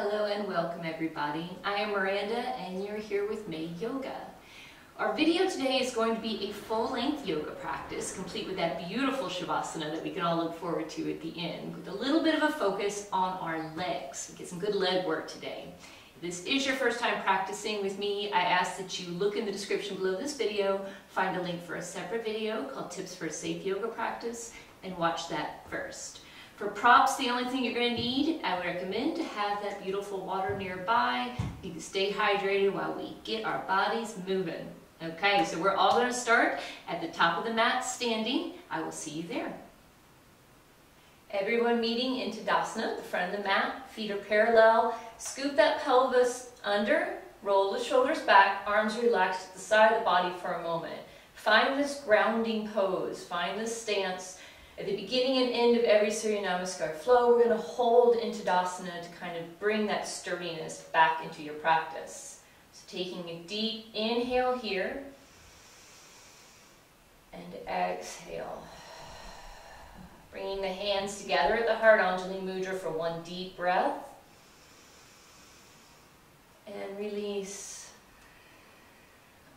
Hello and welcome everybody. I am Miranda and you're here with MAE Yoga. Our video today is going to be a full-length yoga practice, complete with that beautiful Shavasana that we can all look forward to at the end, with a little bit of a focus on our legs. We get some good leg work today. If this is your first time practicing with me, I ask that you look in the description below this video, find a link for a separate video called Tips for a Safe Yoga Practice, and watch that first. For props, the only thing you're going to need, I would recommend to have that beautiful water nearby. You can stay hydrated while we get our bodies moving. Okay, so we're all going to start at the top of the mat standing. I will see you there. Everyone meeting in Tadasana, the front of the mat, feet are parallel. Scoop that pelvis under, roll the shoulders back, arms relaxed to the side of the body for a moment. Find this grounding pose, find this stance. At the beginning and end of every Surya Namaskar flow, we're going to hold in Tadasana to kind of bring that sturdiness back into your practice. So taking a deep inhale here and exhale. Bringing the hands together at the heart, Anjali Mudra for one deep breath. And release.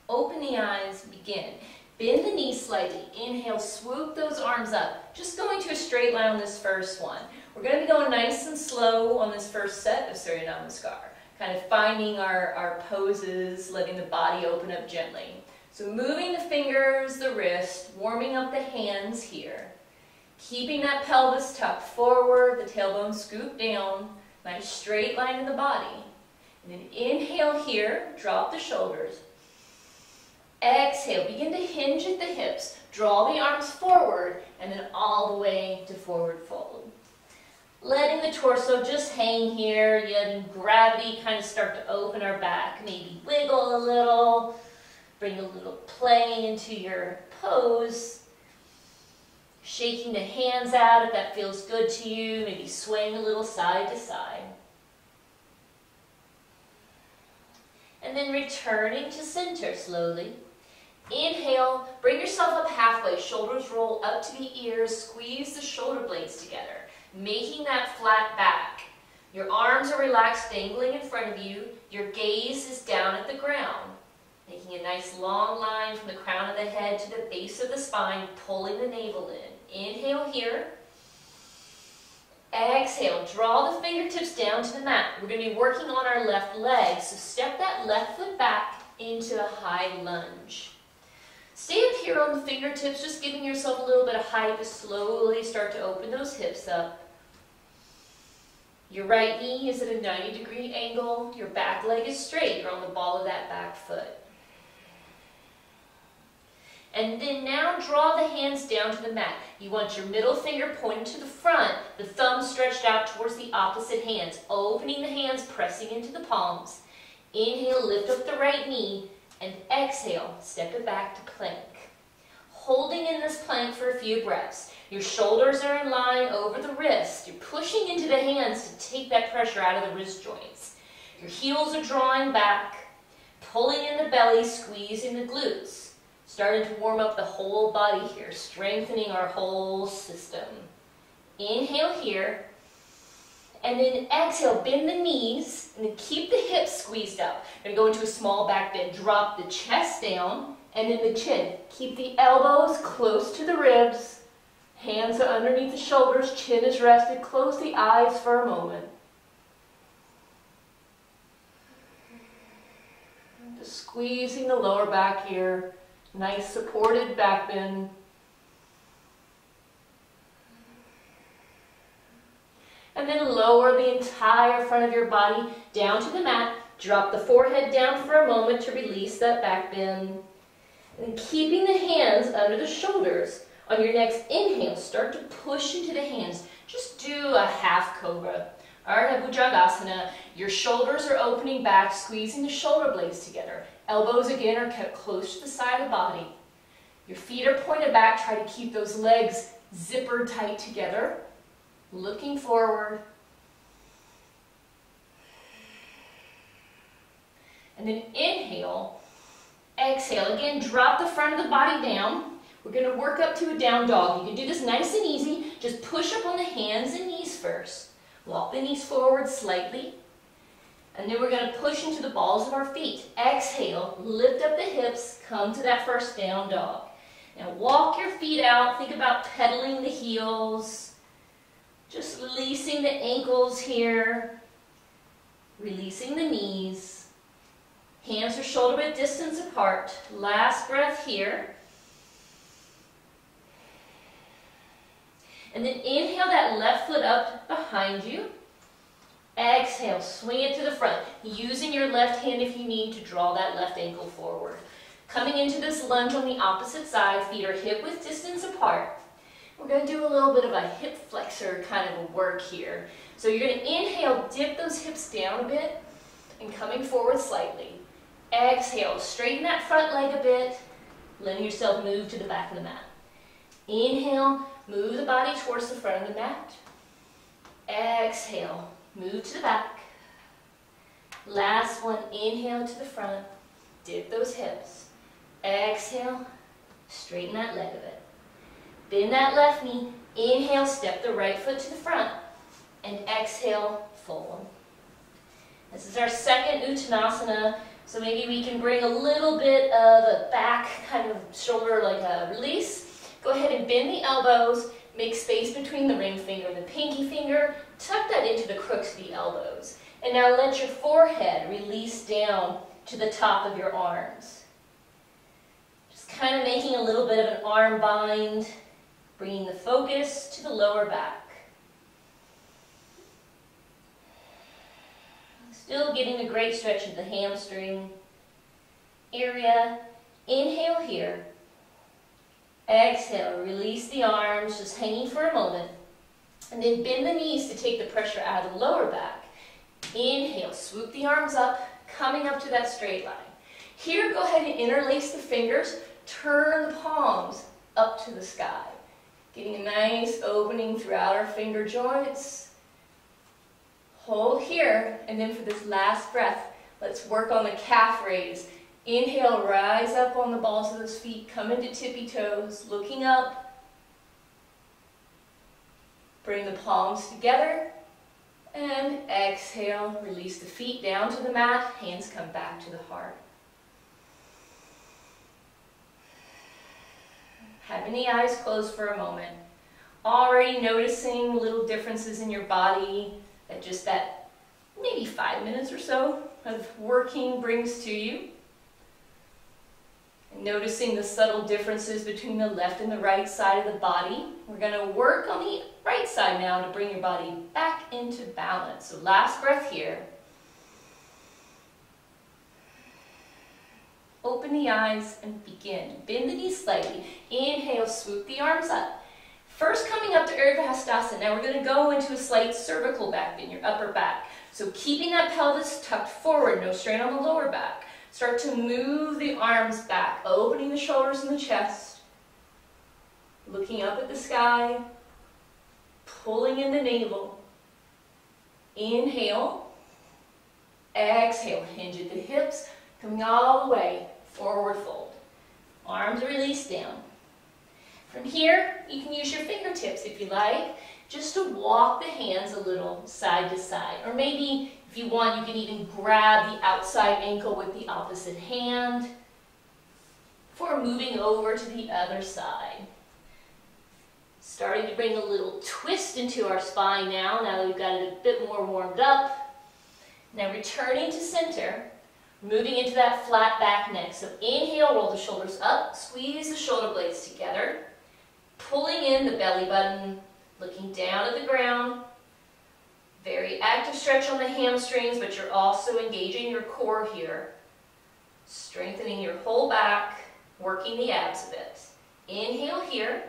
Open the eyes, begin. Bend the knees slightly, inhale, swoop those arms up. Just going to a straight line on this first one. We're going to be going nice and slow on this first set of Surya Namaskar. Kind of finding our poses, letting the body open up gently. So moving the fingers, the wrist, warming up the hands here. Keeping that pelvis tucked forward, the tailbone scooped down, nice straight line in the body. And then inhale here, drop the shoulders. Exhale, begin to hinge at the hips, draw the arms forward, and then all the way to forward fold. Letting the torso just hang here, letting gravity kind of start to open our back. Maybe wiggle a little, bring a little play into your pose. Shaking the hands out if that feels good to you, maybe swaying a little side to side. And then returning to center slowly. Inhale, bring yourself up halfway, shoulders roll up to the ears, squeeze the shoulder blades together, making that flat back. Your arms are relaxed, dangling in front of you. Your gaze is down at the ground, making a nice long line from the crown of the head to the base of the spine, pulling the navel in. Inhale here. Exhale, draw the fingertips down to the mat. We're going to be working on our left leg, so step that left foot back into a high lunge. Stay up here on the fingertips, just giving yourself a little bit of height to slowly start to open those hips up. Your right knee is at a 90-degree angle. Your back leg is straight. You're on the ball of that back foot. And then now draw the hands down to the mat. You want your middle finger pointing to the front, the thumb stretched out towards the opposite hands, opening the hands, pressing into the palms. Inhale, lift up the right knee, and exhale, step it back to plank. Holding in this plank for a few breaths. Your shoulders are in line over the wrist. You're pushing into the hands to take that pressure out of the wrist joints. Your heels are drawing back, pulling in the belly, squeezing the glutes. Starting to warm up the whole body here, strengthening our whole system. Inhale here, and then exhale, bend the knees, and then keep the hips squeezed up. We're going to go into a small back bend, drop the chest down, and then the chin. Keep the elbows close to the ribs, hands are underneath the shoulders, chin is rested, close the eyes for a moment. Just squeezing the lower back here. Nice supported back bend. And then lower the entire front of your body down to the mat. Drop the forehead down for a moment to release that back bend. And keeping the hands under the shoulders, on your next inhale, start to push into the hands. Just do a half cobra. Ardha Bhujangasana, your shoulders are opening back, squeezing the shoulder blades together. Elbows again are kept close to the side of the body. Your feet are pointed back, try to keep those legs zipper tight together. Looking forward. And then inhale, exhale. Again, drop the front of the body down. We're going to work up to a down dog. You can do this nice and easy. Just push up on the hands and knees first. Walk the knees forward slightly. And then we're going to push into the balls of our feet. Exhale, lift up the hips, come to that first down dog. Now walk your feet out. Think about pedaling the heels. Just releasing the ankles here. Releasing the knees. Hands are shoulder width distance apart. Last breath here. And then inhale that left foot up behind you. Exhale, swing it to the front, using your left hand if you need to draw that left ankle forward. Coming into this lunge on the opposite side, feet are hip-width distance apart. We're going to do a little bit of a hip flexor kind of a work here. So you're going to inhale, dip those hips down a bit, and coming forward slightly. Exhale, straighten that front leg a bit, letting yourself move to the back of the mat. Inhale, move the body towards the front of the mat. Exhale. Move to the back. Last one, inhale to the front. Dip those hips. Exhale, straighten that leg a bit. Bend that left knee. Inhale, step the right foot to the front. And exhale, fold. This is our second Uttanasana, so maybe we can bring a little bit of a back kind of shoulder like a release. Go ahead and bend the elbows. Make space between the ring finger and the pinky finger. Tuck that into the crooks of the elbows. And now let your forehead release down to the top of your arms. Just kind of making a little bit of an arm bind, bringing the focus to the lower back. Still getting a great stretch of the hamstring area. Inhale here. Exhale, release the arms, just hanging for a moment. And then bend the knees to take the pressure out of the lower back. Inhale, swoop the arms up, coming up to that straight line. Here, go ahead and interlace the fingers, turn the palms up to the sky. Getting a nice opening throughout our finger joints. Hold here, and then for this last breath, let's work on the calf raise. Inhale, rise up on the balls of those feet, come into tippy toes, looking up. Bring the palms together, and exhale, release the feet down to the mat, hands come back to the heart. Having the eyes closed for a moment. Already noticing little differences in your body that just that maybe 5 minutes or so of working brings to you. Noticing the subtle differences between the left and the right side of the body. We're going to work on the right side now to bring your body back into balance. So last breath here. Open the eyes and begin. Bend the knees slightly. Inhale, swoop the arms up. First coming up to Urdhva Hastasana. Now we're going to go into a slight cervical back in your upper back. So keeping that pelvis tucked forward, no strain on the lower back. Start to move the arms back, opening the shoulders and the chest, looking up at the sky, pulling in the navel. Inhale, exhale, hinge at the hips, coming all the way, forward fold. Arms release down. From here, you can use your fingertips if you like, just to walk the hands a little side to side, or maybe if you want, you can even grab the outside ankle with the opposite hand before moving over to the other side. Starting to bring a little twist into our spine now, now that we've got it a bit more warmed up. Now returning to center, moving into that flat back neck. So inhale, roll the shoulders up, squeeze the shoulder blades together, pulling in the belly button, looking down at the ground. Very active stretch on the hamstrings, but you're also engaging your core here. Strengthening your whole back, working the abs a bit. Inhale here.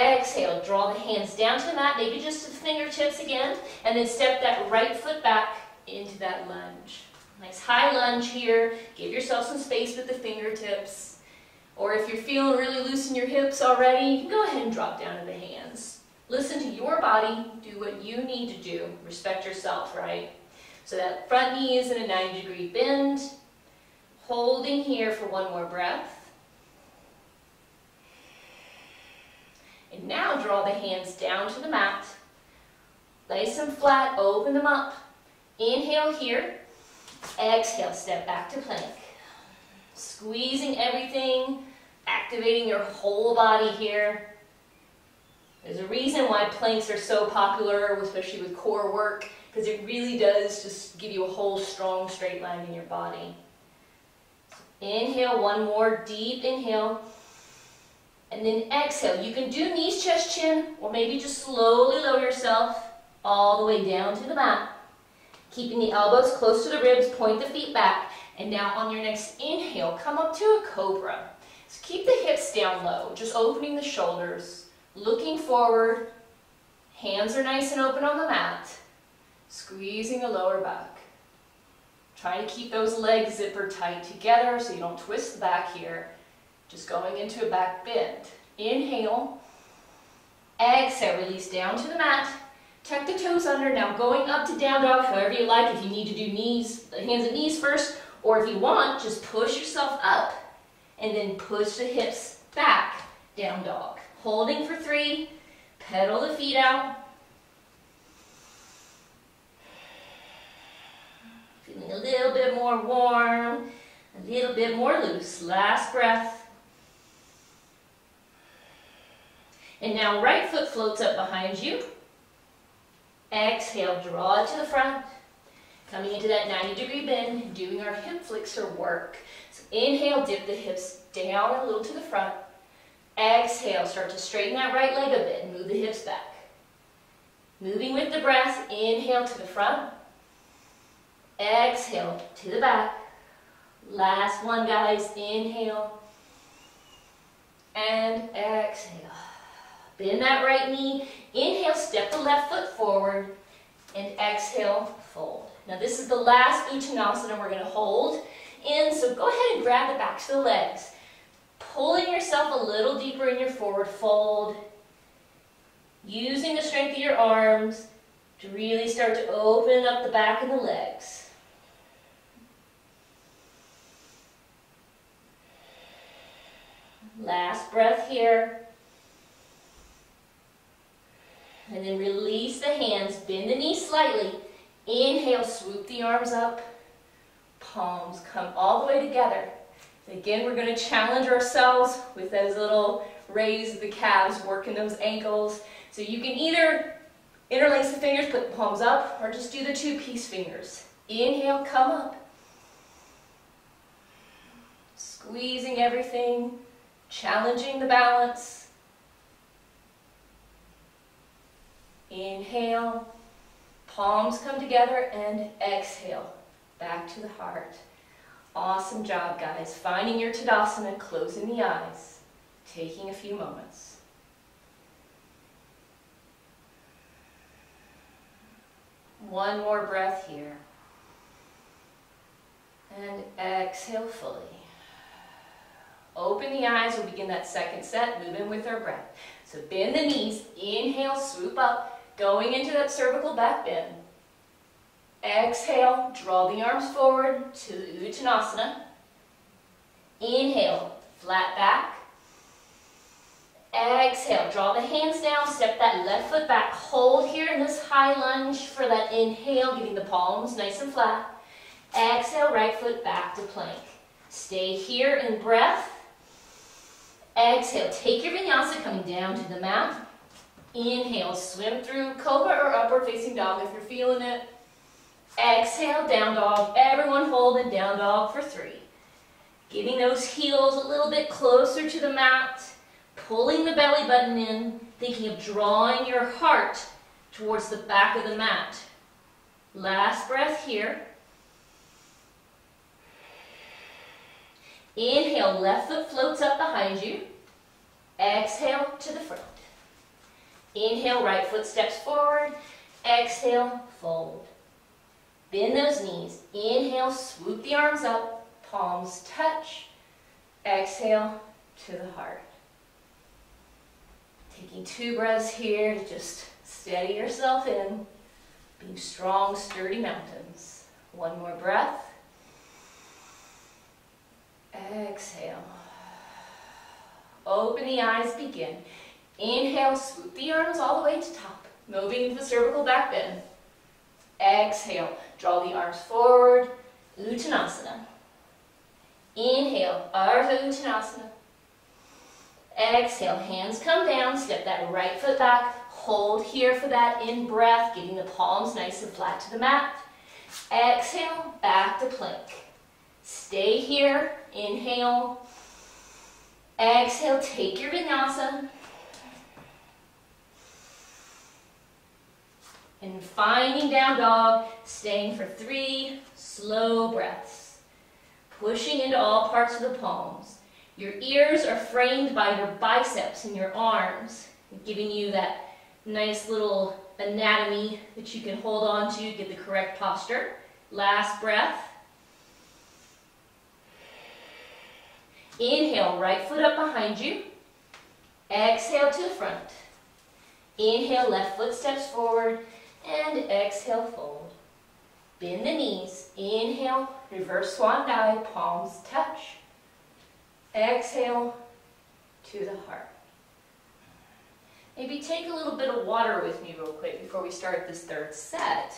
Exhale, draw the hands down to the mat, maybe just to the fingertips again, and then step that right foot back into that lunge. Nice high lunge here. Give yourself some space with the fingertips. Or if you're feeling really loose in your hips already, you can go ahead and drop down to the hands. Listen to your body, do what you need to do, respect yourself, right? So that front knee is in a 90-degree bend, holding here for one more breath. And now draw the hands down to the mat, nice and flat, open them up. Inhale here, exhale, step back to plank. Squeezing everything, activating your whole body here. There's a reason why planks are so popular, especially with core work, because it really does just give you a whole strong straight line in your body. So inhale, one more deep inhale. And then exhale. You can do knees, chest, chin, or maybe just slowly lower yourself all the way down to the mat. Keeping the elbows close to the ribs, point the feet back. And now on your next inhale, come up to a cobra. So keep the hips down low, just opening the shoulders, looking forward. Hands are nice and open on the mat. Squeezing the lower back. Try to keep those legs zipper tight together so you don't twist the back here. Just going into a back bend. Inhale. Exhale, release down to the mat. Tuck the toes under. Now going up to down dog, however you like. If you need to do knees, hands and knees first, or if you want, just push yourself up and then push the hips back, down dog. Holding for three, pedal the feet out. Feeling a little bit more warm, a little bit more loose. Last breath. And now right foot floats up behind you. Exhale, draw it to the front. Coming into that 90-degree bend, doing our hip flexor work. So inhale, dip the hips down a little to the front. Exhale, start to straighten that right leg a bit and move the hips back. Moving with the breath, inhale to the front. Exhale to the back. Last one, guys. Inhale and exhale. Bend that right knee, inhale, step the left foot forward, and exhale, fold. Now this is the last Uttanasana we're gonna hold in, so go ahead and grab the backs of the legs. Pulling yourself a little deeper in your forward fold, using the strength of your arms to really start to open up the back and the legs. Last breath here. And then release the hands, bend the knees slightly. Inhale, swoop the arms up. Palms come all the way together. So again, we're going to challenge ourselves with those little raise of the calves, working those ankles. So you can either interlace the fingers, put the palms up, or just do the two-piece fingers. Inhale, come up. Squeezing everything, challenging the balance. Inhale, palms come together, and exhale, back to the heart. Awesome job, guys. Finding your Tadasana, closing the eyes, taking a few moments. One more breath here. And exhale fully. Open the eyes, we'll begin that second set, moving with our breath. So bend the knees, inhale, swoop up. Going into that cervical back bend. Exhale, draw the arms forward to Uttanasana. Inhale, flat back. Exhale, draw the hands down, step that left foot back. Hold here in this high lunge for that inhale, getting the palms nice and flat. Exhale, right foot back to plank. Stay here in breath. Exhale, take your vinyasa, coming down to the mat. Inhale, swim through cobra or upward facing dog if you're feeling it. Exhale, down dog. Everyone holding down dog for three. Getting those heels a little bit closer to the mat. Pulling the belly button in. Thinking of drawing your heart towards the back of the mat. Last breath here. Inhale, left foot floats up behind you. Exhale to the front. Inhale, right foot steps forward. Exhale, fold. Bend those knees. Inhale, swoop the arms up. Palms touch. Exhale to the heart. Taking two breaths here to just steady yourself in. Being strong, sturdy mountains. One more breath. Exhale. Open the eyes, begin. Inhale, swoop the arms all the way to top, moving into the cervical back bend. Exhale, draw the arms forward, Uttanasana. Inhale, Ardha Uttanasana. Exhale, hands come down, step that right foot back, hold here for that in-breath, getting the palms nice and flat to the mat. Exhale, back to plank. Stay here, inhale. Exhale, take your vinyasa. And finding down dog, staying for 3 slow breaths. Pushing into all parts of the palms. Your ears are framed by your biceps and your arms, giving you that nice little anatomy that you can hold on to, get the correct posture. Last breath. Inhale, right foot up behind you. Exhale to the front. Inhale, left foot steps forward, and exhale, fold. Bend the knees. Inhale, reverse swan dive, palms touch. Exhale to the heart. Maybe take a little bit of water with me real quick before we start this 3rd set.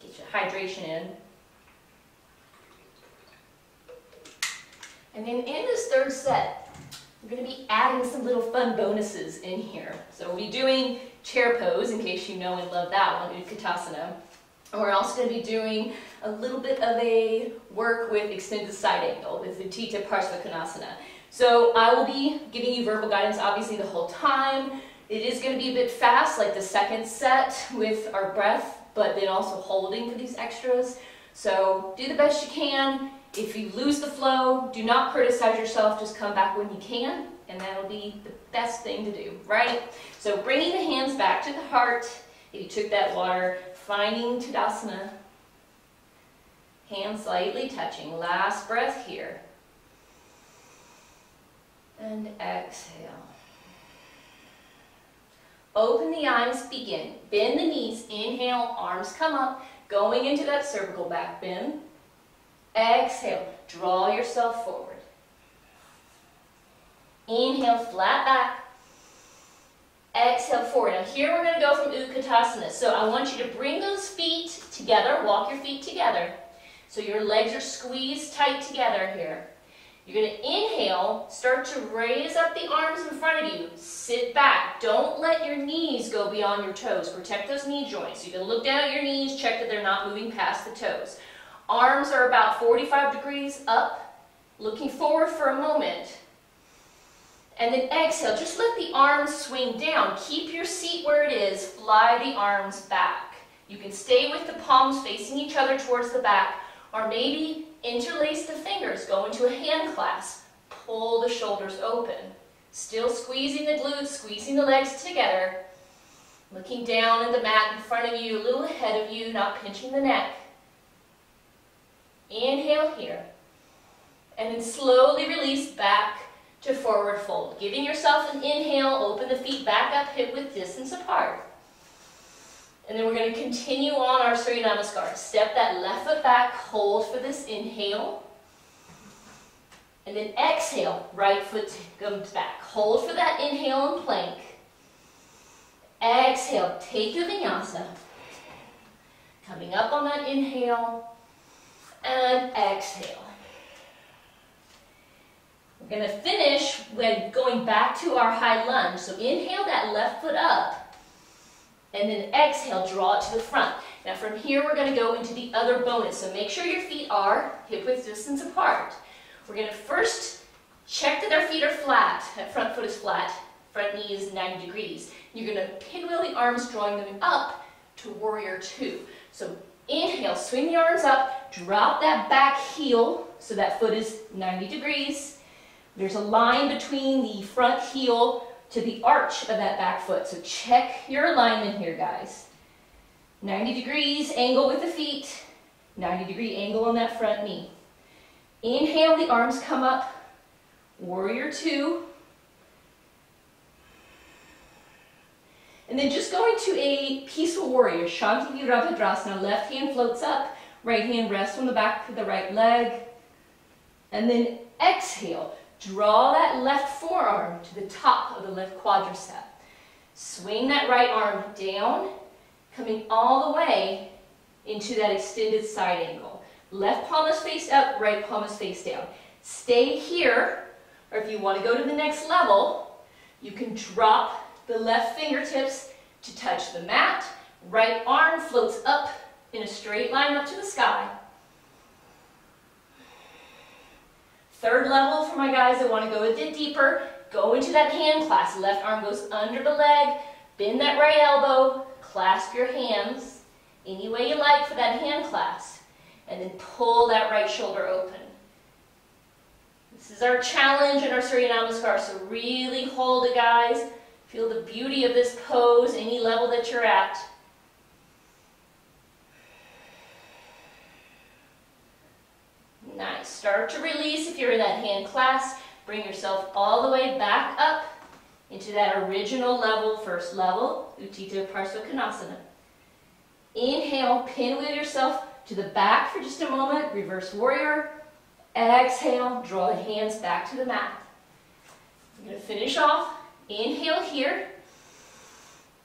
Get your hydration in. And then in this 3rd set, we're going to be adding some little fun bonuses in here. So we'll be doing chair pose, in case you know and love that one, Utkatasana. And we're also going to be doing a little bit of a work with extended side angle, with Utthita Parsvakonasana. So I will be giving you verbal guidance, obviously, the whole time. It is going to be a bit fast, like the 2nd set with our breath, but then also holding for these extras. So do the best you can. If you lose the flow, do not criticize yourself. Just come back when you can, and that'll be the best thing to do, right? So bringing the hands back to the heart. If you took that water, finding Tadasana. Hands slightly touching. Last breath here. And exhale. Open the eyes, begin. Bend the knees, inhale, arms come up, going into that cervical back bend. Exhale, draw yourself forward. Inhale, flat back. Exhale, forward. Now here we're going to go from Utkatasana. So I want you to bring those feet together, walk your feet together. So your legs are squeezed tight together here. You're going to inhale, start to raise up the arms in front of you. Sit back. Don't let your knees go beyond your toes. Protect those knee joints. You can look down at your knees, check that they're not moving past the toes. Arms are about 45 degrees up, looking forward for a moment. And then exhale. Just let the arms swing down. Keep your seat where it is. Fly the arms back. You can stay with the palms facing each other towards the back, or maybe interlace the fingers, go into a hand clasp, pull the shoulders open. Still squeezing the glutes, squeezing the legs together, looking down at the mat in front of you, a little ahead of you, not pinching the neck. Inhale here, and then slowly release back to forward fold. Giving yourself an inhale, open the feet back up, hip width distance apart. And then we're going to continue on our Surya Namaskar. Step that left foot back, hold for this inhale. And then exhale, right foot comes back. Hold for that inhale and plank. Exhale, take your vinyasa. Coming up on that inhale and exhale. We're going to finish with going back to our high lunge. So inhale that left foot up. And then exhale, draw it to the front. Now from here, we're going to go into the other bonus. So make sure your feet are hip-width distance apart. We're going to first check that our feet are flat. That front foot is flat. Front knee is 90 degrees. You're going to pinwheel the arms, drawing them up to warrior two. So inhale, swing the arms up. Drop that back heel so that foot is 90 degrees. There's a line between the front heel to the arch of that back foot. So check your alignment here, guys. 90 degrees angle with the feet, 90 degree angle on that front knee. Inhale, the arms come up, warrior two. And then just going to a peaceful warrior, Shanti Virabhadrasana, left hand floats up, right hand rests on the back of the right leg. And then exhale. Draw that left forearm to the top of the left quadricep. Swing that right arm down, coming all the way into that extended side angle. Left palm is face up, right palm is face down. Stay here, or if you want to go to the next level, you can drop the left fingertips to touch the mat. Right arm floats up in a straight line up to the sky. Third level for my guys that want to go a bit deeper, go into that hand clasp. Left arm goes under the leg, bend that right elbow, clasp your hands any way you like for that hand clasp, and then pull that right shoulder open. This is our challenge in our Surya Namaskar, so really hold it, guys. Feel the beauty of this pose, any level that you're at. Nice. Start to release if you're in that hand clasp. Bring yourself all the way back up into that original level, first level, Utthita Parsvakonasana. Inhale, pinwheel yourself to the back for just a moment, reverse warrior. Exhale, draw the hands back to the mat. I'm going to finish off. Inhale here.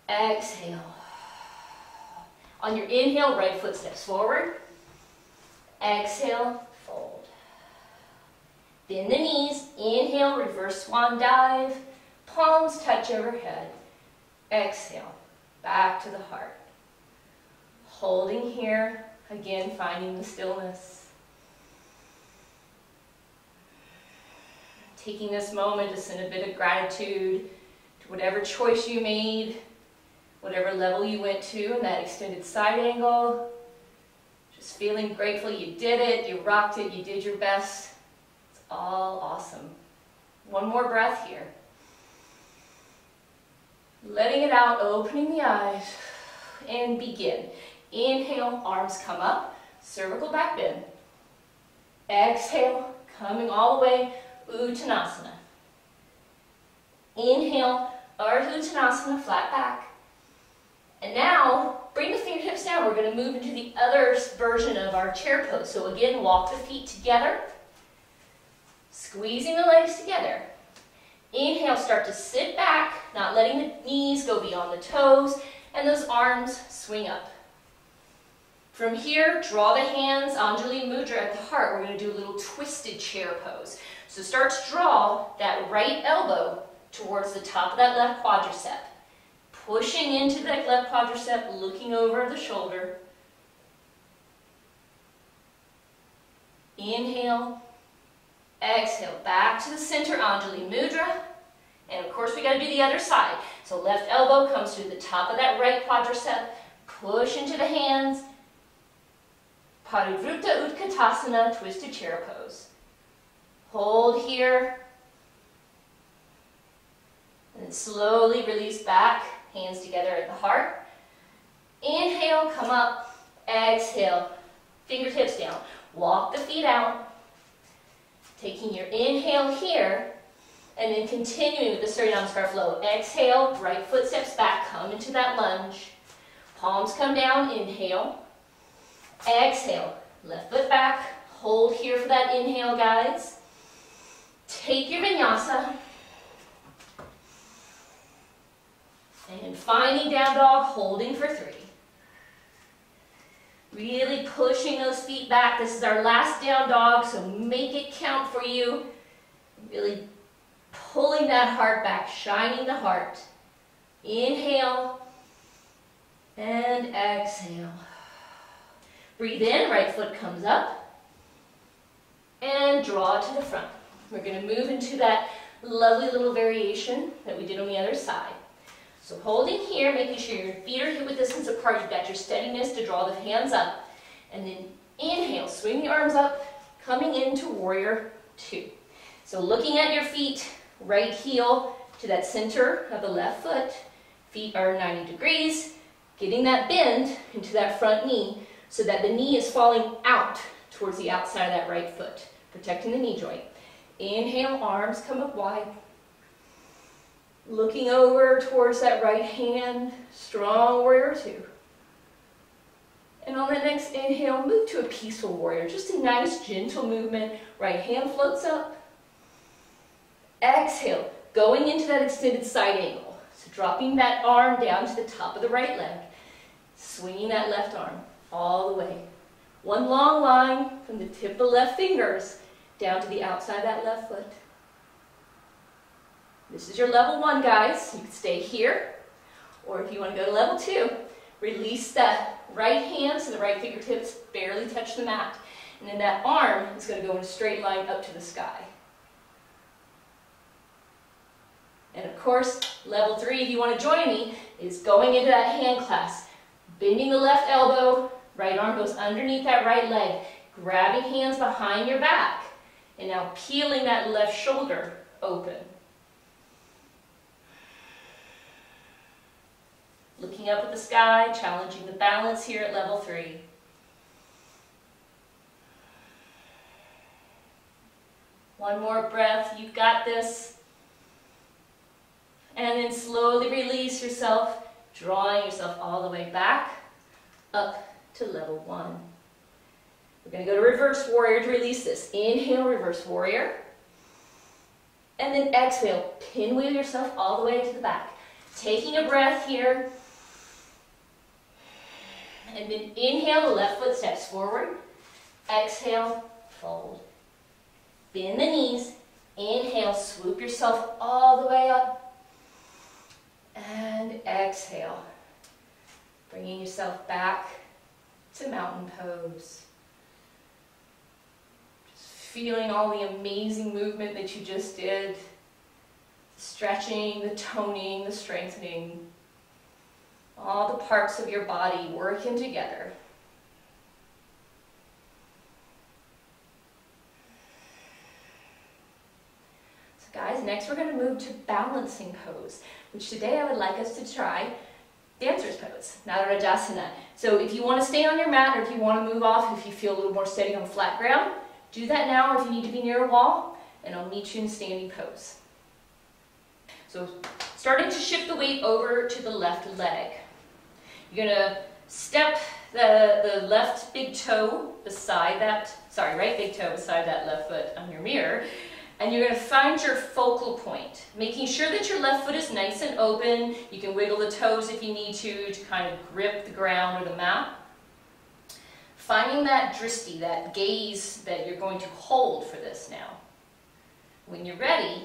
Exhale. On your inhale, right foot steps forward. Exhale. Bend the knees, inhale, reverse swan dive, palms touch overhead, exhale, back to the heart. Holding here, again finding the stillness. Taking this moment to send a bit of gratitude to whatever choice you made, whatever level you went to in that extended side angle. Just feeling grateful you did it, you rocked it, you did your best. All awesome. One more breath here. Letting it out, opening the eyes, and begin. Inhale, arms come up, cervical back bend. Exhale, coming all the way, Uttanasana. Inhale, Ardha Uttanasana, flat back. And now, bring the fingertips down. We're going to move into the other version of our chair pose. So again, walk the feet together. Squeezing the legs together. Inhale, start to sit back, not letting the knees go beyond the toes, and those arms swing up. From here, draw the hands, Anjali Mudra at the heart. We're going to do a little twisted chair pose. So start to draw that right elbow towards the top of that left quadricep. Pushing into that left quadricep, looking over the shoulder. Inhale. Exhale, back to the center, Anjali Mudra. And of course, we got to do the other side. So left elbow comes through the top of that right quadricep. Push into the hands. Paravruta Utkatasana, twisted chair pose. Hold here. And then slowly release back, hands together at the heart. Inhale, come up. Exhale, fingertips down. Walk the feet out. Taking your inhale here, and then continuing with the Surya Namaskar flow. Exhale, right foot steps back, come into that lunge. Palms come down, inhale. Exhale, left foot back. Hold here for that inhale, guys. Take your vinyasa. And finding down dog, holding for 3. Really pushing those feet back. This is our last down dog, so make it count for you. Really pulling that heart back, shining the heart. Inhale and exhale. Breathe in, right foot comes up, and draw to the front. We're going to move into that lovely little variation that we did on the other side. So holding here, making sure your feet are hip width distance apart. You've got your steadiness to draw the hands up. And then inhale, swing the arms up, coming into warrior 2. So looking at your feet, right heel to that center of the left foot. Feet are 90 degrees, getting that bend into that front knee so that the knee is falling out towards the outside of that right foot, protecting the knee joint. Inhale, arms come up wide. Looking over towards that right hand, strong warrior 2. And on the next inhale, move to a peaceful warrior. Just a nice, gentle movement. Right hand floats up. Exhale, going into that extended side angle. So dropping that arm down to the top of the right leg. Swinging that left arm. all the way. One long line from the tip of the left fingers down to the outside of that left foot. This is your level one, guys. You can stay here, or if you want to go to level two, release that right hand so the right fingertips barely touch the mat. And then that arm is going to go in a straight line up to the sky. And of course, level three, if you want to join me, is going into that hand clasp, bending the left elbow, right arm goes underneath that right leg, grabbing hands behind your back, and now peeling that left shoulder open. Looking up at the sky, challenging the balance here at level three. One more breath, you've got this. And then slowly release yourself, drawing yourself all the way back up to level one. We're going to go to reverse warrior to release this. Inhale, reverse warrior. And then exhale, pinwheel yourself all the way to the back. Taking a breath here. And then inhale, the left foot steps forward. Exhale, fold. Bend the knees. Inhale, swoop yourself all the way up. And exhale. Bringing yourself back to mountain pose. Just feeling all the amazing movement that you just did. The stretching, the toning, the strengthening. All the parts of your body working together. So guys, next we're going to move to balancing pose, which today I would like us to try dancer's pose, Natarajasana. So if you want to stay on your mat, or if you want to move off, if you feel a little more steady on flat ground, do that now, or if you need to be near a wall, and I'll meet you in standing pose. So starting to shift the weight over to the left leg. You're going to step the left big toe beside that, sorry, right big toe beside that left foot on your mirror. And you're going to find your focal point, making sure that your left foot is nice and open. You can wiggle the toes if you need to kind of grip the ground or the mat. Finding that drishti, that gaze that you're going to hold for this now. When you're ready,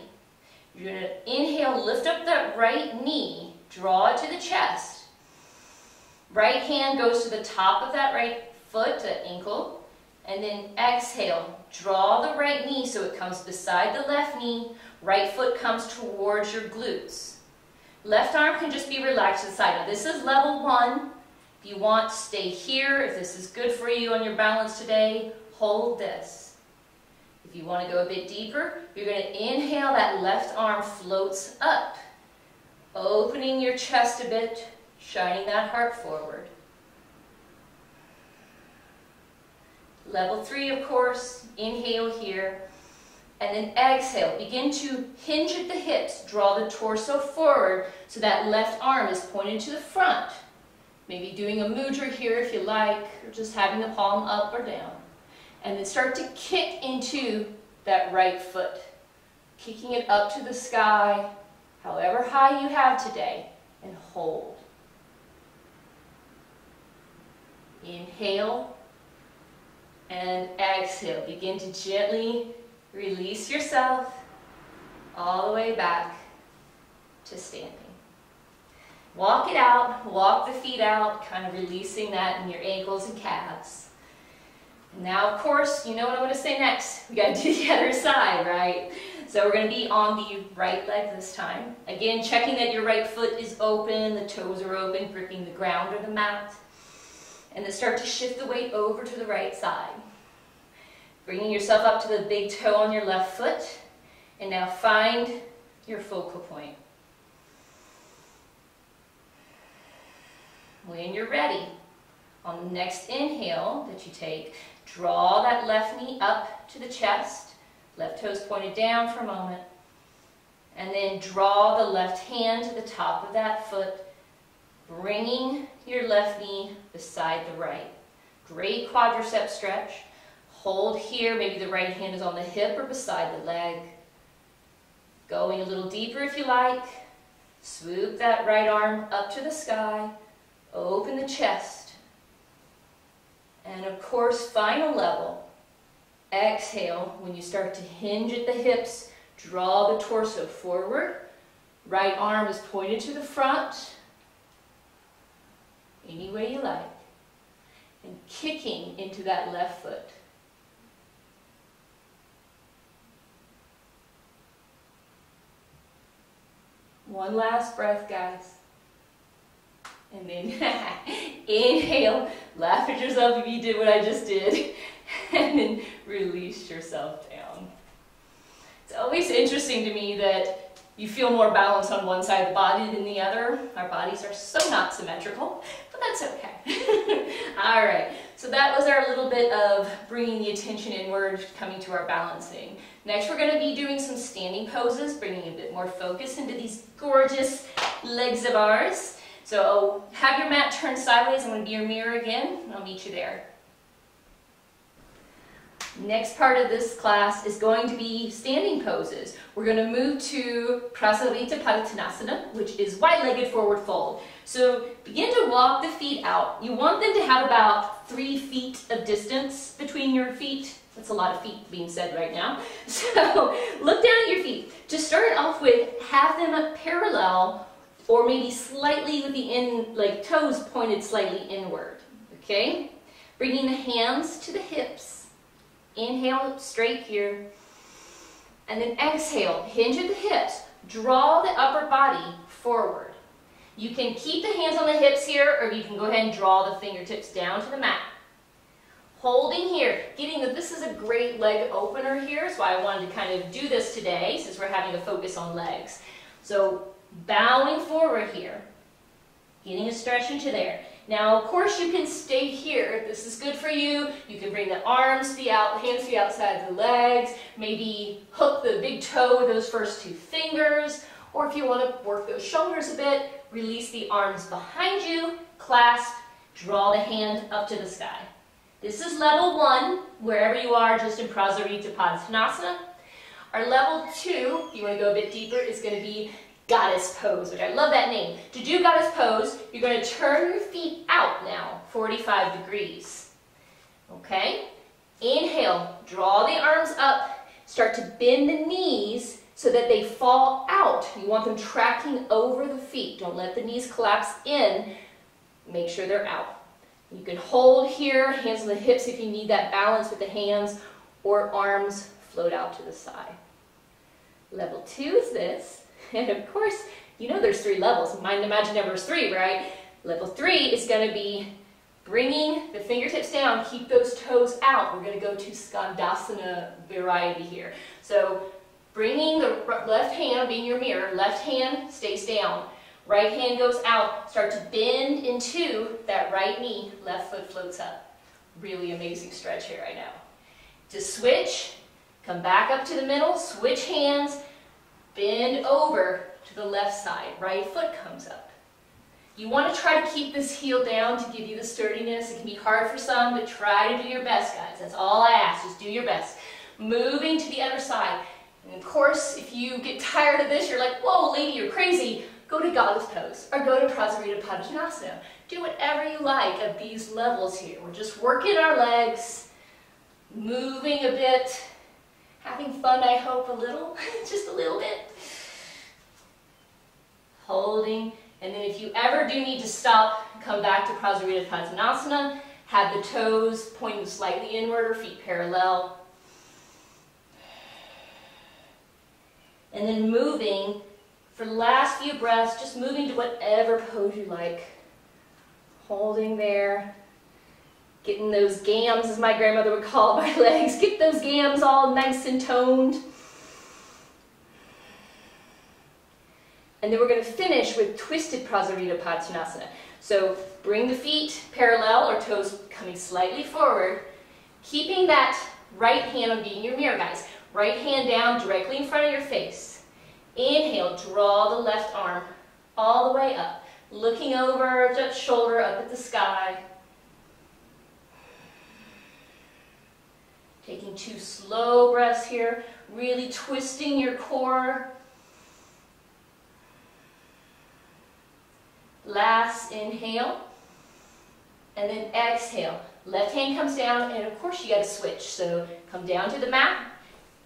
you're going to inhale, lift up that right knee, draw it to the chest. Right hand goes to the top of that right foot, that ankle. And then exhale, draw the right knee so it comes beside the left knee, right foot comes towards your glutes. Left arm can just be relaxed to the side. Now this is level one. If you want, stay here. If this is good for you on your balance today, hold this. If you want to go a bit deeper, you're going to inhale, that left arm floats up, opening your chest a bit, shining that heart forward. Level three, of course, inhale here, and then exhale. Begin to hinge at the hips, draw the torso forward so that left arm is pointed to the front. Maybe doing a mudra here if you like, or just having the palm up or down. And then start to kick into that right foot, kicking it up to the sky, however high you have today, and hold. Inhale. And exhale, begin to gently release yourself all the way back to standing. Walk it out, walk the feet out, kind of releasing that in your ankles and calves. Now, of course, you know what I'm going to say next. We got to do the other side, right? So we're going to be on the right leg this time. Again, checking that your right foot is open, the toes are open, gripping the ground or the mat. And then start to shift the weight over to the right side. Bringing yourself up to the big toe on your left foot. And now find your focal point. When you're ready, on the next inhale that you take, draw that left knee up to the chest. Left toes pointed down for a moment. And then draw the left hand to the top of that foot. Bringing your left knee beside the right. Great quadricep stretch. Hold here. Maybe the right hand is on the hip or beside the leg. Going a little deeper if you like. Swoop that right arm up to the sky. Open the chest. And of course, final level, exhale. When you start to hinge at the hips, draw the torso forward. Right arm is pointed to the front, any way you like. And kicking into that left foot. One last breath, guys. And then inhale, laugh at yourself if you did what I just did. And then release yourself down. It's always interesting to me that you feel more balance on one side of the body than the other. Our bodies are so not symmetrical, but that's okay. All right, so that was our little bit of bringing the attention inward, coming to our balancing. Next, we're gonna be doing some standing poses, bringing a bit more focus into these gorgeous legs of ours. So have your mat turned sideways. I'm going to be your mirror again, and I'll meet you there. Next part of this class is going to be standing poses. We're going to move to Prasarita Padottanasana, which is wide-legged forward fold. So begin to walk the feet out. You want them to have about 3 feet of distance between your feet. That's a lot of feet being said right now. So look down at your feet. To start off with, have them parallel, or maybe slightly with the end, like toes pointed slightly inward, okay? Bringing the hands to the hips. Inhale, straight here. And then exhale, hinge at the hips. Draw the upper body forward. You can keep the hands on the hips here, or you can go ahead and draw the fingertips down to the mat. Holding here, getting that this is a great leg opener here, so I wanted to kind of do this today since we're having a focus on legs. So, bowing forward here, getting a stretch into there. Now, of course, you can stay here. This is good for you. You can bring the arms, hands to the outside of the legs, maybe hook the big toe with those first 2 fingers, or if you want to work those shoulders a bit, release the arms behind you, clasp, draw the hand up to the sky. This is level 1, wherever you are, just in Prasarita Padottanasana. Our level 2, if you want to go a bit deeper, is going to be Goddess pose, which I love that name. To do goddess pose, you're going to turn your feet out now, 45 degrees. Okay? Inhale, draw the arms up, start to bend the knees so that they fall out. You want them tracking over the feet. Don't let the knees collapse in. Make sure they're out. You can hold here, hands on the hips if you need that balance with the hands, or arms float out to the side. Level 2 is this. And of course, you know there's 3 levels. Mind imagine numbers 3, right? Level 3 is going to be bringing the fingertips down, keep those toes out. We're going to go to Skandasana variety here. So bringing the left hand, being your mirror, left hand stays down. Right hand goes out. Start to bend into that right knee. Left foot floats up. Really amazing stretch here right now. To switch, come back up to the middle, switch hands. Bend over to the left side, right foot comes up. You want to try to keep this heel down to give you the sturdiness. It can be hard for some, but try to do your best, guys. That's all I ask, just do your best. Moving to the other side. And of course, if you get tired of this, you're like, whoa, lady, you're crazy. Go to Goddess Pose, or go to Prasarita Padottanasana. Do whatever you like at these levels here. We're just working our legs, moving a bit, having fun, I hope, a little, just a little bit. Holding, and then if you ever do need to stop, come back to Prasarita Padottanasana. Have the toes pointing slightly inward or feet parallel. And then moving, for the last few breaths, just moving to whatever pose you like. Holding there. Getting those gams, as my grandmother would call my legs, get those gams all nice and toned. And then we're going to finish with twisted Prasarita Padottanasana. So bring the feet parallel or toes coming slightly forward, keeping that right hand on being your mirror, guys. Right hand down directly in front of your face. Inhale, draw the left arm all the way up, looking over that shoulder up at the sky. Taking 2 slow breaths here, really twisting your core. Last inhale, and then exhale. Left hand comes down, and of course you got to switch. So come down to the mat,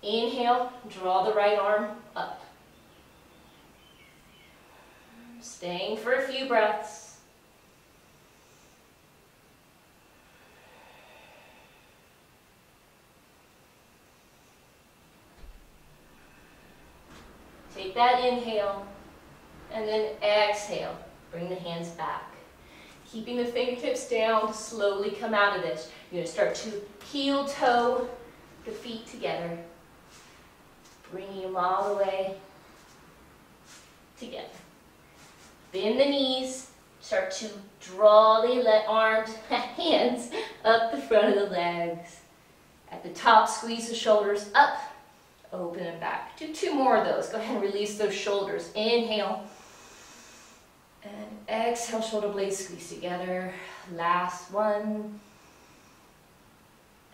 inhale, draw the right arm up. Staying for a few breaths. Take that inhale, and then exhale. Bring the hands back. Keeping the fingertips down, slowly come out of this. You're going to start to heel-toe the feet together. Bringing them all the way together. Bend the knees. Start to draw the arms, hands up the front of the legs. At the top, squeeze the shoulders up. Open and back. Do two more of those. Go ahead and release those shoulders. Inhale. And exhale, shoulder blades squeeze together. Last one.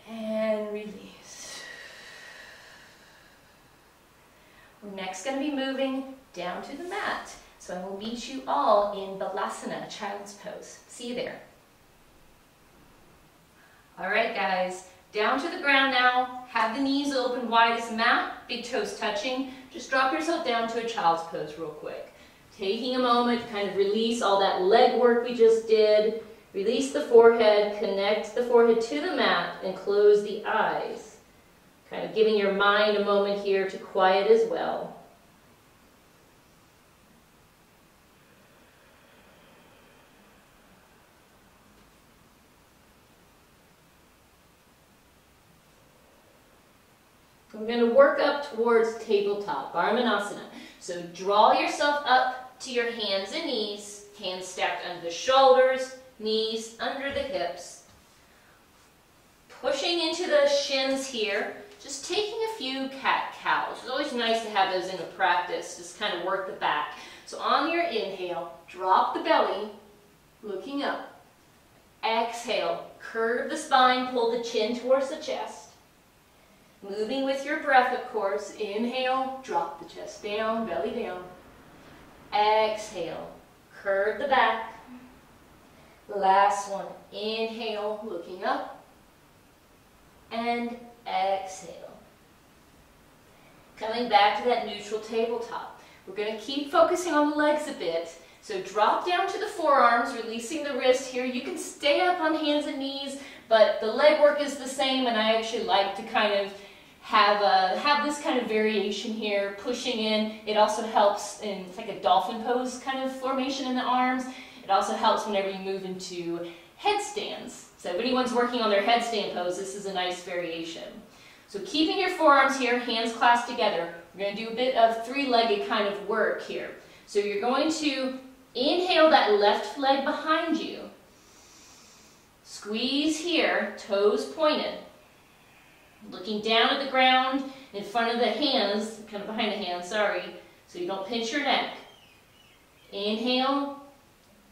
And release. We're next going to be moving down to the mat. So I will meet you all in Balasana, child's pose. See you there. All right, guys. Down to the ground now. Have the knees open wide as a mat. Big toes touching. Just drop yourself down to a child's pose real quick. Taking a moment to kind of release all that leg work we just did. Release the forehead. Connect the forehead to the mat and close the eyes. Kind of giving your mind a moment here to quiet as well. We're going to work up towards tabletop, Bharmanasana. So draw yourself up to your hands and knees, hands stacked under the shoulders, knees under the hips. Pushing into the shins here, just taking a few cat-cows. It's always nice to have those in a practice, just kind of work the back. So on your inhale, drop the belly, looking up. Exhale, curve the spine, pull the chin towards the chest. Moving with your breath, of course. Inhale, drop the chest down, belly down. Exhale, curve the back. Last one. Inhale, looking up. And exhale. Coming back to that neutral tabletop. We're going to keep focusing on the legs a bit. So drop down to the forearms, releasing the wrist here. You can stay up on hands and knees, but the leg work is the same, and I actually like to kind of have this kind of variation here, pushing in. It also helps, and it's like a dolphin pose kind of formation in the arms. It also helps whenever you move into headstands. So if anyone's working on their headstand pose, this is a nice variation. So keeping your forearms here, hands clasped together, we're going to do a bit of three-legged kind of work here. So you're going to inhale that left leg behind you. Squeeze here, toes pointed. Looking down at the ground, in front of the hands, kind of behind the hands, sorry, so you don't pinch your neck. Inhale,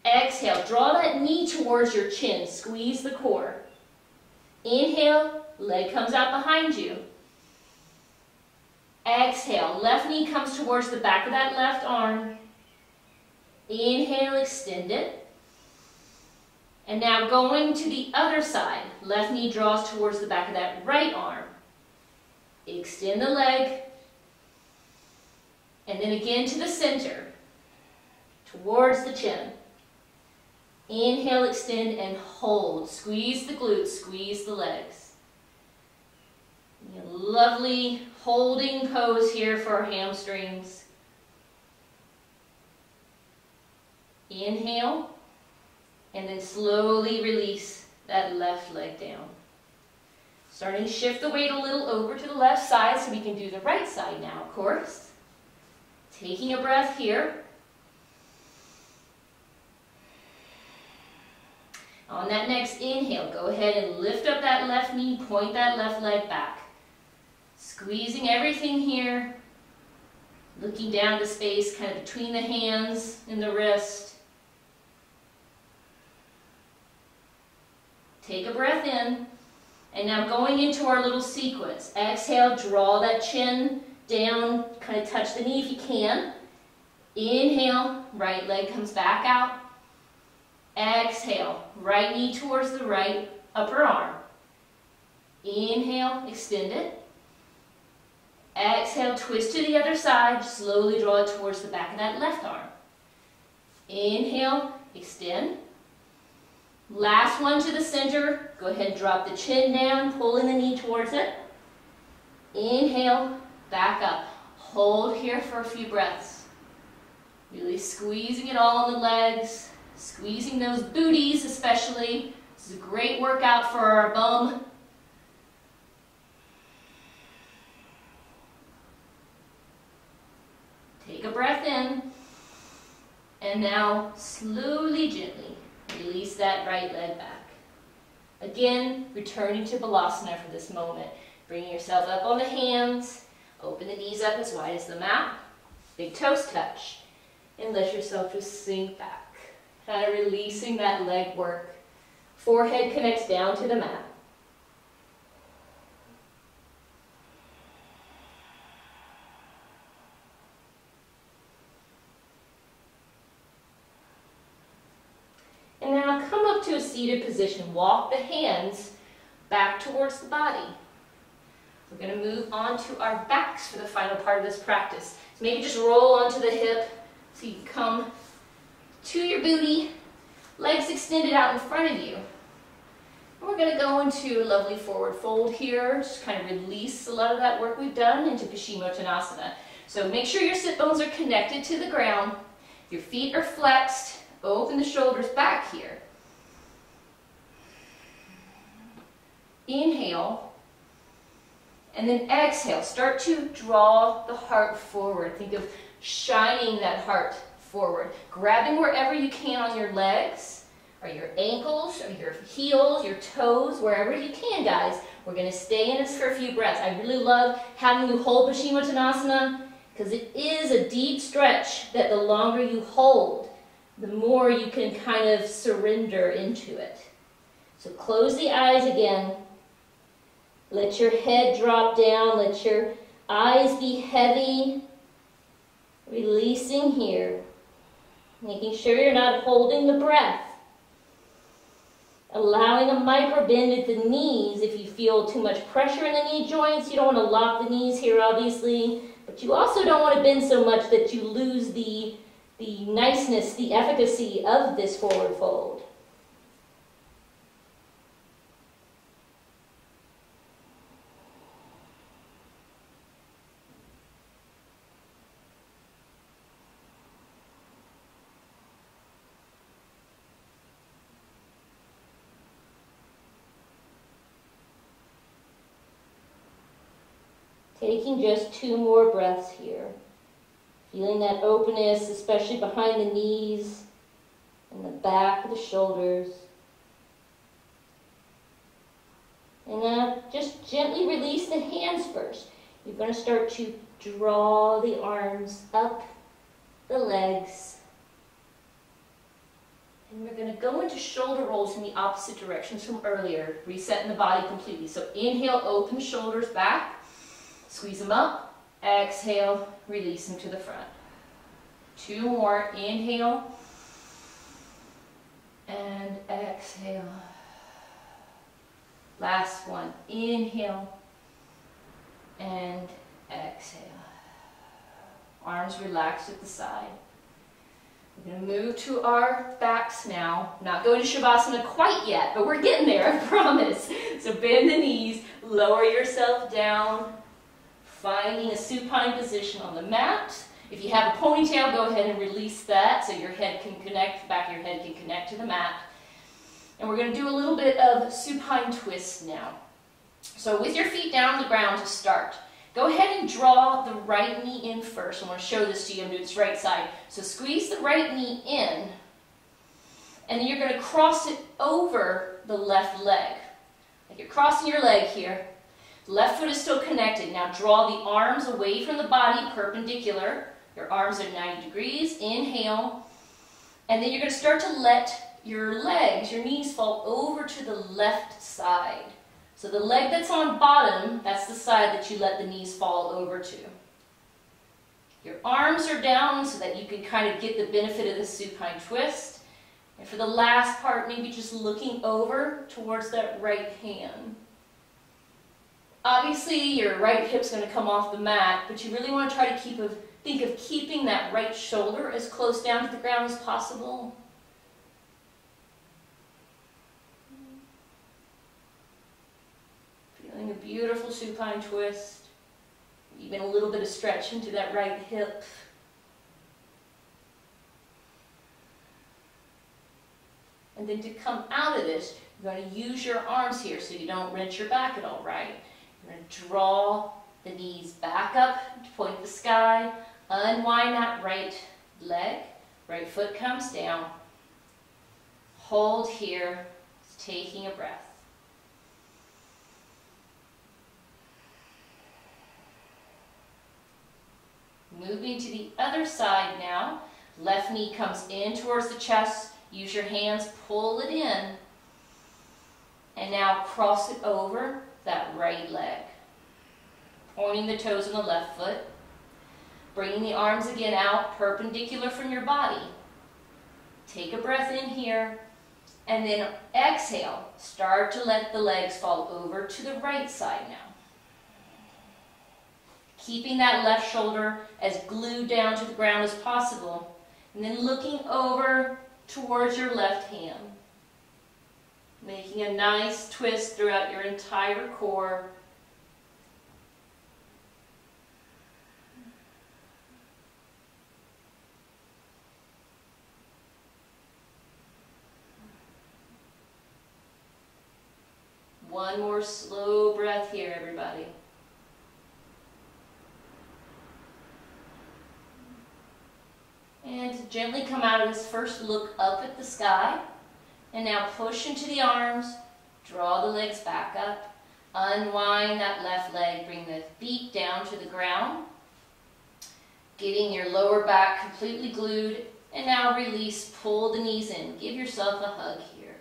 exhale, draw that knee towards your chin, squeeze the core. Inhale, leg comes out behind you. Exhale, left knee comes towards the back of that left arm. Inhale, extend it. And now going to the other side, left knee draws towards the back of that right arm. Extend the leg. And then again to the center, towards the chin. Inhale, extend and hold. Squeeze the glutes, squeeze the legs. Lovely holding pose here for our hamstrings. Inhale. And then slowly release that left leg down. Starting to shift the weight a little over to the left side so we can do the right side now, of course. Taking a breath here. On that next inhale, go ahead and lift up that left knee, point that left leg back. Squeezing everything here. Looking down to space kind of between the hands and the wrist. Take a breath in, and now going into our little sequence. Exhale, draw that chin down, kind of touch the knee if you can. Inhale, right leg comes back out. Exhale, right knee towards the right. upper arm. Inhale, extend it. Exhale, twist to the other side, slowly draw it towards the back of that left arm. Inhale, extend. Last one to the center. Go ahead and drop the chin down, pulling the knee towards it. Inhale, back up. Hold here for a few breaths. Really squeezing it all in the legs, squeezing those booties especially. This is a great workout for our bum. Take a breath in, and now slowly, gently release that right leg back. Again, returning to Balasana for this moment. Bring yourself up on the hands, open the knees up as wide as the mat, big toes touch, and let yourself just sink back, kind of releasing that leg work. Forehead connects down to the mat. And now come up to a seated position. Walk the hands back towards the body. We're going to move on to our backs for the final part of this practice. So maybe just roll onto the hip so you can come to your booty, legs extended out in front of you. And we're going to go into a lovely forward fold here, just kind of release a lot of that work we've done into Paschimottanasana. So make sure your sit bones are connected to the ground, your feet are flexed, open the shoulders back here. Inhale. And then exhale, start to draw the heart forward. Think of shining that heart forward. Grabbing wherever you can on your legs, or your ankles, or your heels, your toes, wherever you can, guys. We're going to stay in this for a few breaths. I really love having you hold Paschimottanasana because it is a deep stretch that the longer you hold, the more you can kind of surrender into it. So close the eyes again. Let your head drop down, let your eyes be heavy, releasing here, making sure you're not holding the breath, allowing a micro bend at the knees. If you feel too much pressure in the knee joints, you don't want to lock the knees here obviously, but you also don't want to bend so much that you lose the niceness, the efficacy of this forward fold. Taking just two more breaths here. Feeling that openness, especially behind the knees and the back of the shoulders. And now just gently release the hands first. You're going to start to draw the arms up the legs. And we're going to go into shoulder rolls in the opposite directions from earlier, resetting the body completely. So inhale, open the shoulders back. Squeeze them up, exhale, release them to the front. Two more, inhale, and exhale. Last one, inhale, and exhale. Arms relaxed at the side. We're going to move to our backs now. Not going to Shavasana quite yet, but we're getting there, I promise. So bend the knees, lower yourself down. Finding a supine position on the mat. If you have a ponytail, go ahead and release that so your head can connect, the back of your head can connect to the mat. And we're going to do a little bit of supine twist now. So with your feet down on the ground to start, go ahead and draw the right knee in first. I want to show this to you. I'm doing this right side. So squeeze the right knee in, and then you're going to cross it over the left leg. Like you're crossing your leg here. Left foot is still connected. Now draw the arms away from the body, perpendicular. Your arms are 90 degrees. Inhale. And then you're going to start to let your legs, your knees fall over to the left side. So the leg that's on bottom, that's the side that you let the knees fall over to. Your arms are down so that you can kind of get the benefit of the supine twist. And for the last part, maybe just looking over towards that right hand. Obviously, your right hip's going to come off the mat, but you really want to try to think of keeping that right shoulder as close down to the ground as possible. Feeling a beautiful supine twist, even a little bit of stretch into that right hip. And then to come out of this, you're going to use your arms here so you don't wrench your back at all, right? You're going to draw the knees back up to point the sky. Unwind that right leg. Right foot comes down. Hold here. Just taking a breath. Moving to the other side now. Left knee comes in towards the chest. Use your hands. Pull it in. And now cross it over that right leg. Pointing the toes on the left foot. Bringing the arms again out perpendicular from your body. Take a breath in here. And then exhale. Start to let the legs fall over to the right side now. Keeping that left shoulder as glued down to the ground as possible. And then looking over towards your left hand. Making a nice twist throughout your entire core. One more slow breath here, everybody. And gently come out of this first look up at the sky. And now push into the arms, draw the legs back up, unwind that left leg, bring the feet down to the ground, getting your lower back completely glued, and now release, pull the knees in, give yourself a hug here.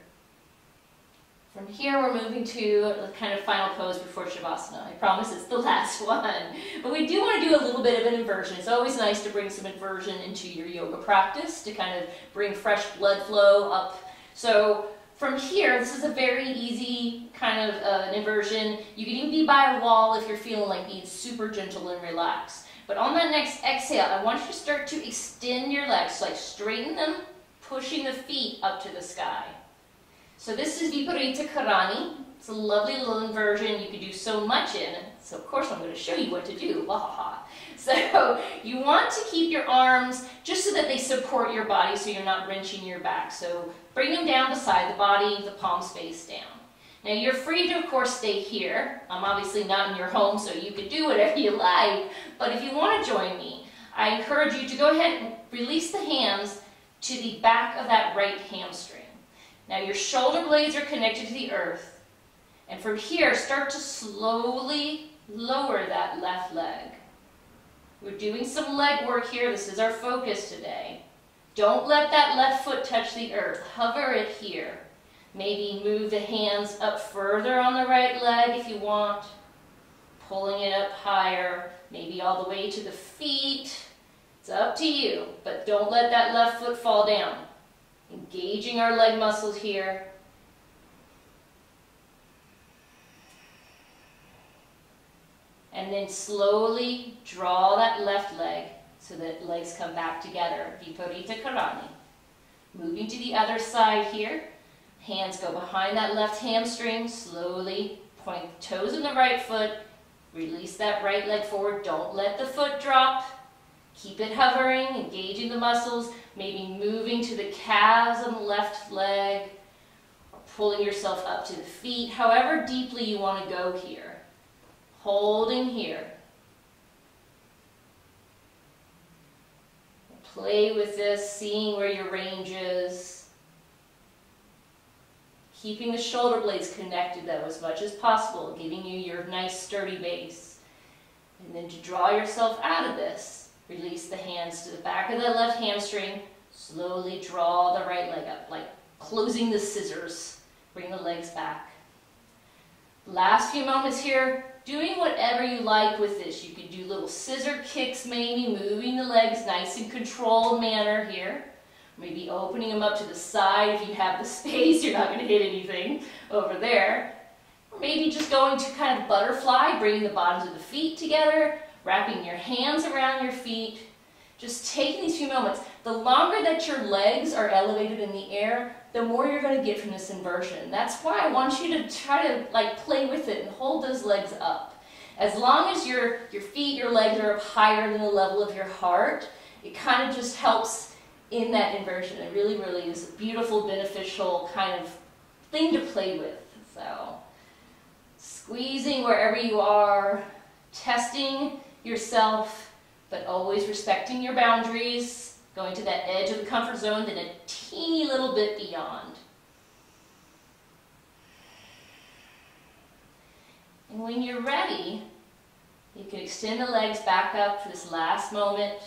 From here we're moving to the kind of final pose before Shavasana. I promise it's the last one, but we do want to do a little bit of an inversion. It's always nice to bring some inversion into your yoga practice to kind of bring fresh blood flow up. So from here, this is a very easy kind of an inversion. You can even be by a wall if you're feeling like being super gentle and relaxed. But on that next exhale, I want you to start to extend your legs. So like straighten them, pushing the feet up to the sky. So this is Viparita Karani. It's a lovely little inversion you can do so much in. So of course I'm going to show you what to do. So you want to keep your arms just so that they support your body so you're not wrenching your back. So bring them down beside the body, the palms face down. Now you're free to, of course, stay here. I'm obviously not in your home, so you can do whatever you like. But if you want to join me, I encourage you to go ahead and release the hands to the back of that right hamstring. Now your shoulder blades are connected to the earth. And from here, start to slowly lower that left leg. We're doing some leg work here. This is our focus today. Don't let that left foot touch the earth. Hover it here. Maybe move the hands up further on the right leg if you want. Pulling it up higher, maybe all the way to the feet. It's up to you, but don't let that left foot fall down. Engaging our leg muscles here. And then slowly draw that left leg so that legs come back together. Viparita Karani. Moving to the other side here. Hands go behind that left hamstring. Slowly point the toes in the right foot. Release that right leg forward. Don't let the foot drop. Keep it hovering, engaging the muscles. Maybe moving to the calves on the left leg. Or pulling yourself up to the feet. However deeply you want to go here. Holding here. Play with this, seeing where your range is. Keeping the shoulder blades connected though as much as possible, giving you your nice sturdy base. And then to draw yourself out of this, release the hands to the back of the left hamstring. Slowly draw the right leg up, like closing the scissors. Bring the legs back. Last few moments here. Doing whatever you like with this. You can do little scissor kicks maybe, moving the legs nice in controlled manner here. Maybe opening them up to the side if you have the space, you're not going to hit anything over there. Or maybe just going to kind of butterfly, bringing the bottoms of the feet together, wrapping your hands around your feet. Just taking these few moments. The longer that your legs are elevated in the air, the more you're going to get from this inversion. That's why I want you to try to like play with it and hold those legs up. As long as your feet, your legs are up higher than the level of your heart, it kind of just helps in that inversion. It really, really is a beautiful, beneficial kind of thing to play with. So, squeezing wherever you are, testing yourself, but always respecting your boundaries, going to that edge of the comfort zone, then a teeny little bit beyond. And when you're ready, you can extend the legs back up for this last moment.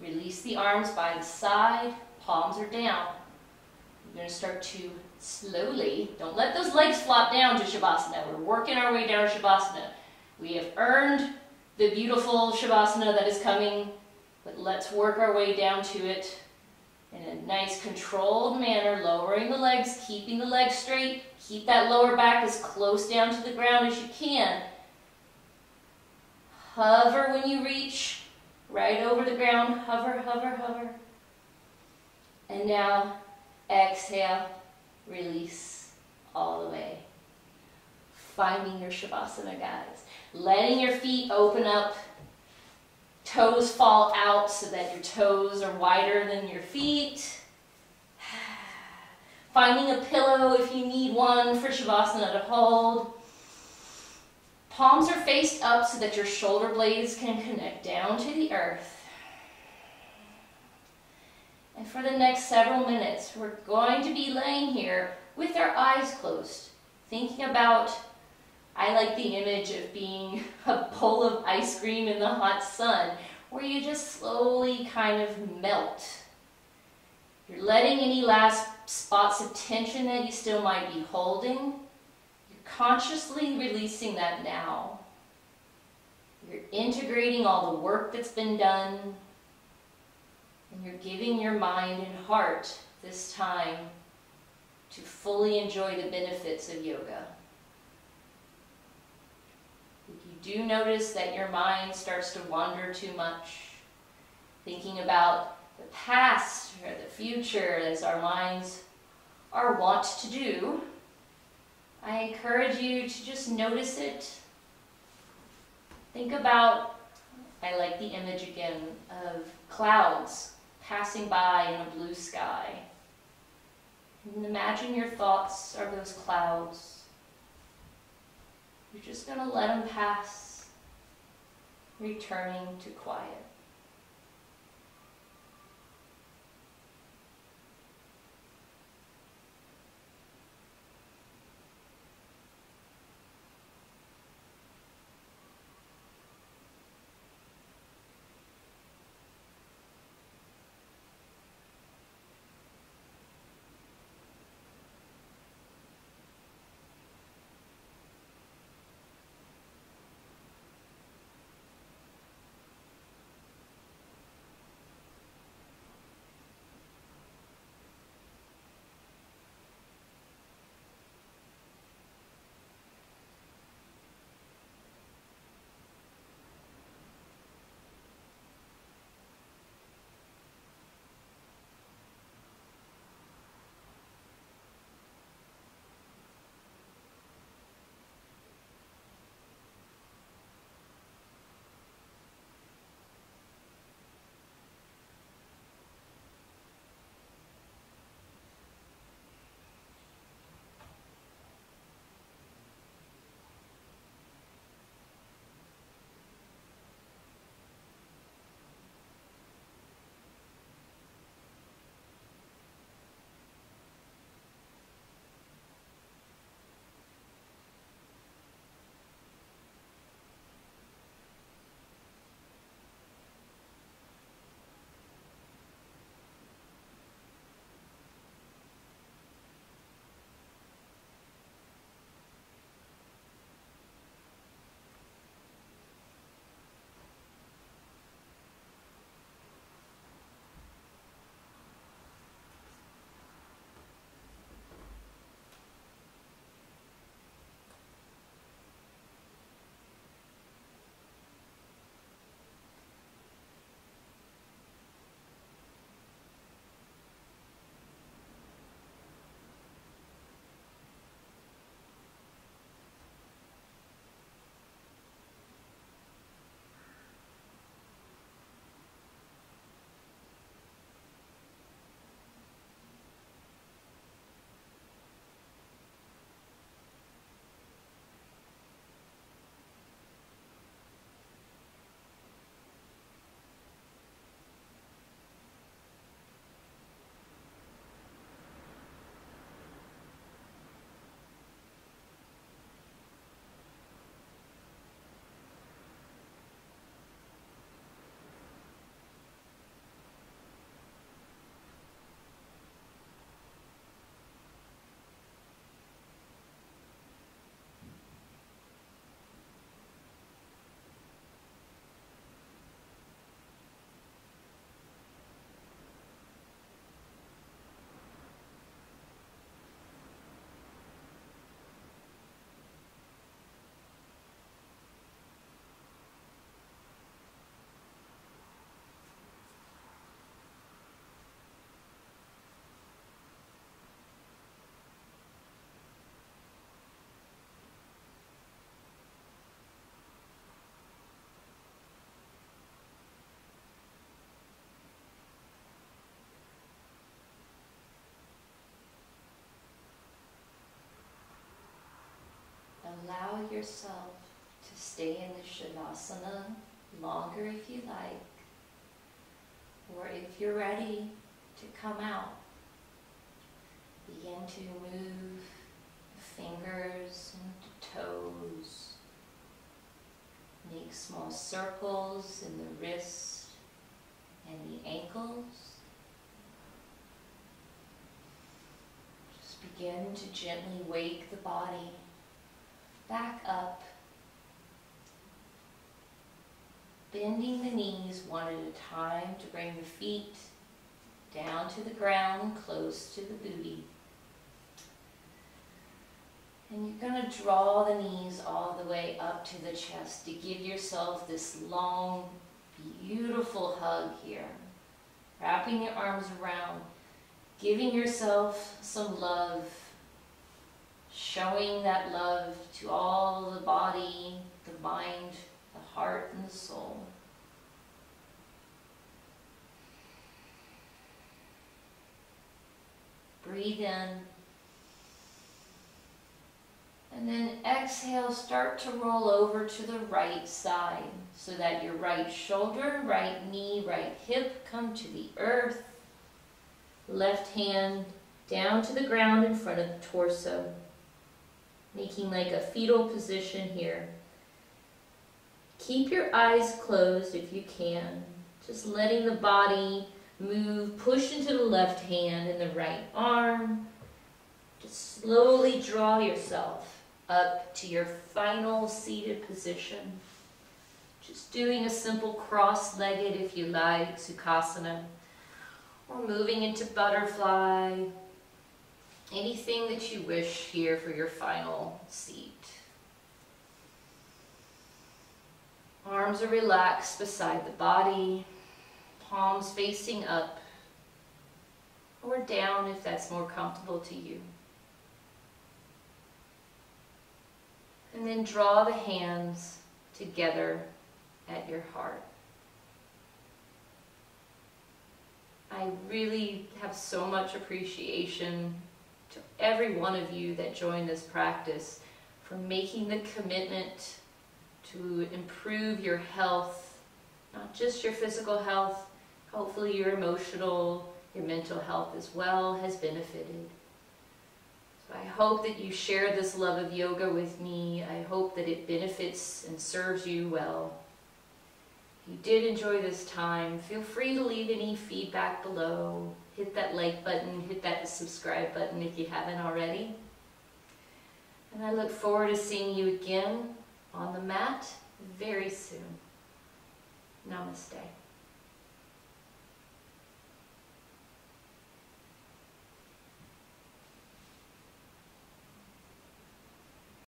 Release the arms by the side, palms are down. You're going to start to slowly, don't let those legs flop down to Shavasana. We're working our way down to Shavasana. We have earned the beautiful Shavasana that is coming, but let's work our way down to it in a nice controlled manner, lowering the legs, keeping the legs straight. Keep that lower back as close down to the ground as you can. Hover when you reach, right over the ground, hover, hover, hover. And now exhale, release all the way. Finding your Shavasana, guys. Letting your feet open up, toes fall out so that your toes are wider than your feet. Finding a pillow if you need one for Shavasana to hold. Palms are faced up so that your shoulder blades can connect down to the earth. And for the next several minutes, we're going to be laying here with our eyes closed, thinking about, I like the image of being a bowl of ice cream in the hot sun, where you just slowly kind of melt. You're letting any last spots of tension that you still might be holding, you're consciously releasing that now. You're integrating all the work that's been done, and you're giving your mind and heart this time to fully enjoy the benefits of yoga. Do you notice that your mind starts to wander too much, thinking about the past or the future, as our minds are wont to do? I encourage you to just notice it. Think about, I like the image again of clouds passing by in a blue sky. And imagine your thoughts are those clouds. You're just going to let them pass, returning to quiet. Allow yourself to stay in the Shavasana longer if you like, or if you're ready to come out, begin to move the fingers and the toes. Make small circles in the wrists and the ankles. Just begin to gently wake the body back up, bending the knees one at a time to bring the feet down to the ground, close to the booty. And you're going to draw the knees all the way up to the chest to give yourself this long, beautiful hug here. Wrapping your arms around, giving yourself some love, showing that love to all the body, the mind, the heart, and the soul. Breathe in. And then exhale, start to roll over to the right side so that your right shoulder, right knee, right hip come to the earth. Left hand down to the ground in front of the torso, making like a fetal position here. Keep your eyes closed if you can, just letting the body move, push into the left hand and the right arm. Just slowly draw yourself up to your final seated position. Just doing a simple cross-legged, if you like, Sukhasana, or moving into butterfly, anything that you wish here for your final seat. Arms are relaxed beside the body, palms facing up or down if that's more comfortable to you. And then draw the hands together at your heart. I really have so much appreciation to every one of you that joined this practice for making the commitment to improve your health, not just your physical health, hopefully your emotional, your mental health as well has benefited. I hope that you share this love of yoga with me. I hope that it benefits and serves you well. If you did enjoy this time, feel free to leave any feedback below. Hit that like button, hit that subscribe button if you haven't already. And I look forward to seeing you again on the mat very soon. Namaste.